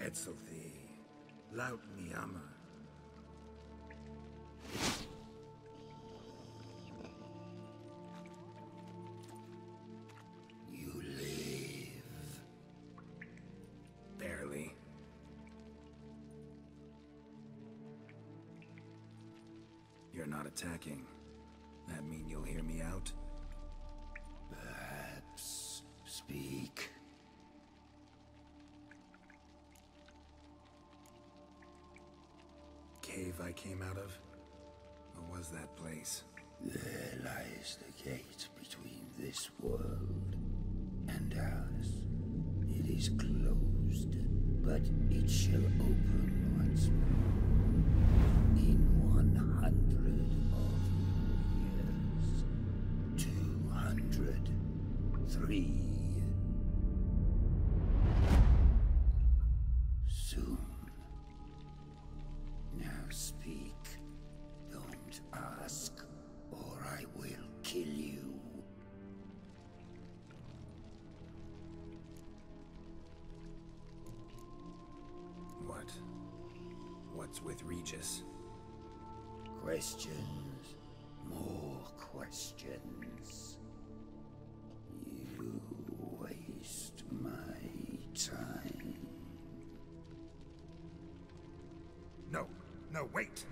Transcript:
Etzel thee, laut Miyama. You live. Barely. You're not attacking. That mean you'll hear me out? Perhaps speak. Cave I came out of? Or was that place? There lies the gate between this world and ours. It is closed, but it shall open once more. In 100 of years. 203. Soon. Now speak. Don't ask, or I will kill you. What? What's with Regis? Questions. More questions. You waste my time. No, wait!